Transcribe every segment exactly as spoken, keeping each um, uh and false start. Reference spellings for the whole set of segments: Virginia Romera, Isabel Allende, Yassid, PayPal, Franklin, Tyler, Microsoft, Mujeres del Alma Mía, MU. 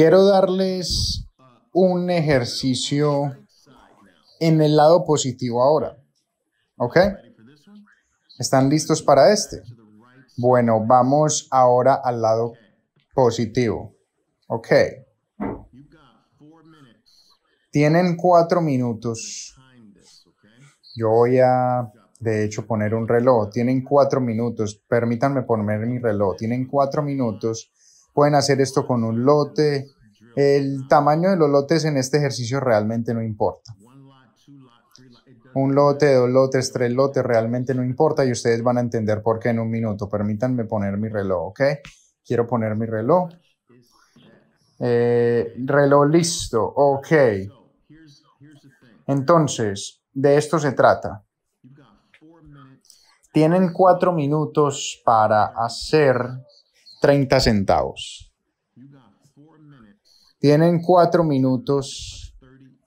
Quiero darles un ejercicio en el lado positivo ahora. ¿Ok? ¿Están listos para este? Bueno, vamos ahora al lado positivo. Ok. Tienen cuatro minutos. Yo voy a, de hecho, poner un reloj. Tienen cuatro minutos. Permítanme poner mi reloj. Tienen cuatro minutos. Pueden hacer esto con un lote. El tamaño de los lotes en este ejercicio realmente no importa. Un lote, dos lotes, tres lotes, realmente no importa y ustedes van a entender por qué en un minuto. Permítanme poner mi reloj, ¿ok? Quiero poner mi reloj. Eh, reloj listo, ok. Entonces, de esto se trata. Tienen cuatro minutos para hacer treinta centavos. Tienen cuatro minutos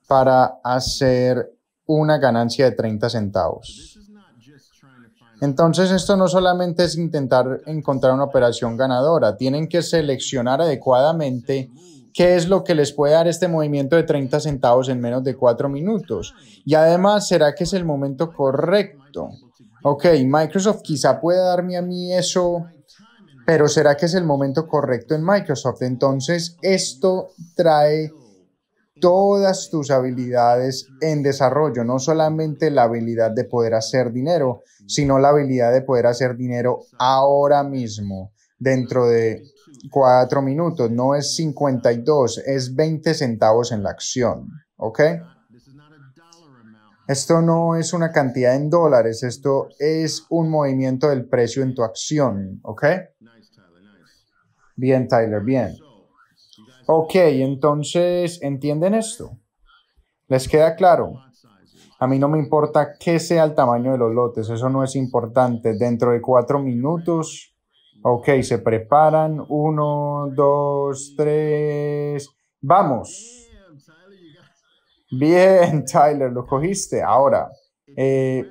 para hacer una ganancia de treinta centavos. Entonces, esto no solamente es intentar encontrar una operación ganadora, tienen que seleccionar adecuadamente qué es lo que les puede dar este movimiento de treinta centavos en menos de cuatro minutos. Y además, ¿será que es el momento correcto? Ok, Microsoft quizá pueda darme a mí eso, pero ¿será que es el momento correcto en Microsoft? Entonces, esto trae todas tus habilidades en desarrollo, no solamente la habilidad de poder hacer dinero, sino la habilidad de poder hacer dinero ahora mismo, dentro de cuatro minutos. No es cincuenta y dos, es veinte centavos en la acción, ¿ok? Esto no es una cantidad en dólares, esto es un movimiento del precio en tu acción, ¿ok? Bien, Tyler, bien. Ok, entonces, ¿entienden esto? ¿Les queda claro? A mí no me importa qué sea el tamaño de los lotes, eso no es importante. Dentro de cuatro minutos, ok, se preparan. Uno, dos, tres, ¡vamos! Bien, Tyler, lo cogiste. Ahora, eh,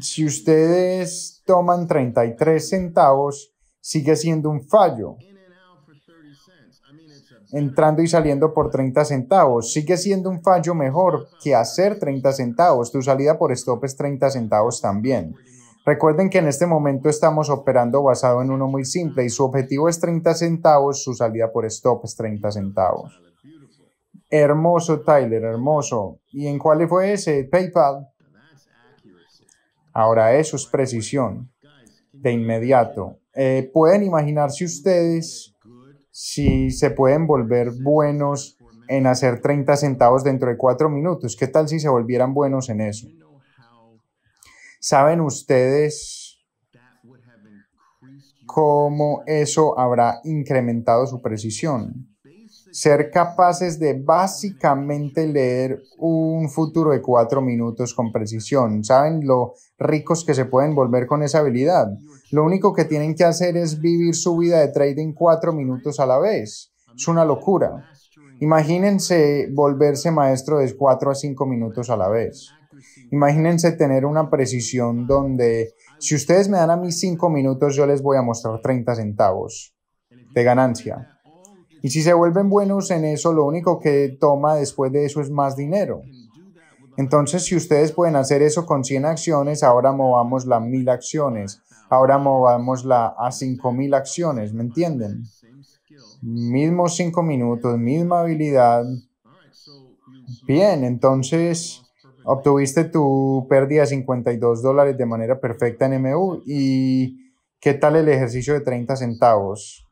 si ustedes toman treinta y tres centavos, sigue siendo un fallo. Entrando y saliendo por treinta centavos. Sigue siendo un fallo mejor que hacer treinta centavos. Tu salida por stop es treinta centavos también. Recuerden que en este momento estamos operando basado en uno muy simple y su objetivo es treinta centavos, su salida por stop es treinta centavos. Hermoso, Tyler, hermoso. ¿Y en cuál fue ese? PayPal. Ahora eso es precisión. De inmediato. Eh, pueden imaginarse ustedes si se pueden volver buenos en hacer treinta centavos dentro de cuatro minutos. ¿Qué tal si se volvieran buenos en eso? ¿Saben ustedes cómo eso habrá incrementado su precisión? Ser capaces de básicamente leer un futuro de cuatro minutos con precisión. ¿Saben lo ricos que se pueden volver con esa habilidad? Lo único que tienen que hacer es vivir su vida de trading cuatro minutos a la vez. Es una locura. Imagínense volverse maestro de cuatro a cinco minutos a la vez. Imagínense tener una precisión donde si ustedes me dan a mí cinco minutos, yo les voy a mostrar treinta centavos de ganancia. Y si se vuelven buenos en eso, lo único que toma después de eso es más dinero. Entonces, si ustedes pueden hacer eso con cien acciones, ahora movamos la mil acciones. Ahora movamos la a cinco mil acciones, ¿me entienden? Mismos cinco minutos, misma habilidad. Bien, entonces obtuviste tu pérdida de cincuenta y dos dólares de manera perfecta en M U. ¿Y qué tal el ejercicio de treinta centavos?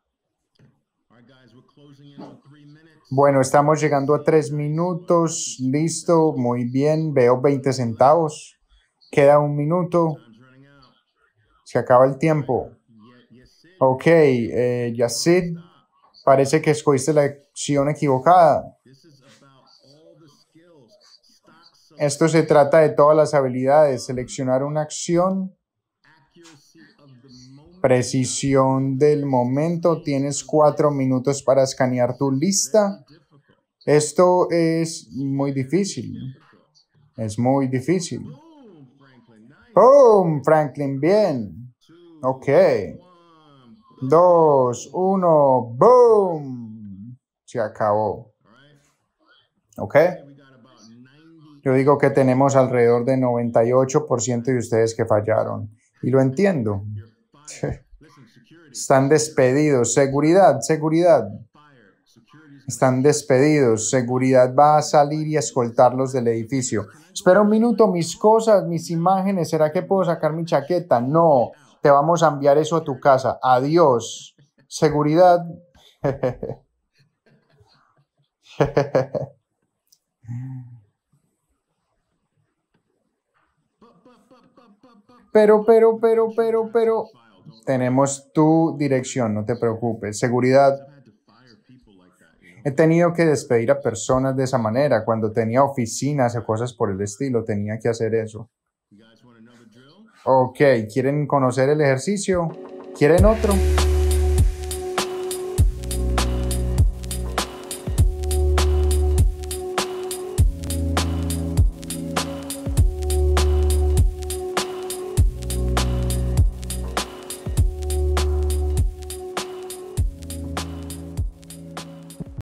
Bueno, estamos llegando a tres minutos. Listo, muy bien. Veo veinte centavos. Queda un minuto. Se acaba el tiempo. Ok, eh, Yassid, parece que escogiste la acción equivocada. Esto se trata de todas las habilidades. Seleccionar una acción. Precisión del momento. Tienes cuatro minutos para escanear tu lista. Esto es muy difícil. Es muy difícil. ¡Boom! Franklin, bien. Ok. Dos, uno, ¡boom! Se acabó. ¿Ok? Yo digo que tenemos alrededor de noventa y ocho por ciento de ustedes que fallaron. Y lo entiendo. Están despedidos. Seguridad, seguridad. Están despedidos. Seguridad va a salir y a escoltarlos del edificio. Espera un minuto, mis cosas, mis imágenes. ¿Será que puedo sacar mi chaqueta? No. Te vamos a enviar eso a tu casa. Adiós. Seguridad. Pero, pero, pero, pero, pero... Tenemos tu dirección, no te preocupes. Seguridad. He tenido que despedir a personas de esa manera. Cuando tenía oficinas o cosas por el estilo, tenía que hacer eso. Ok, ¿quieren conocer el ejercicio? ¿Quieren otro?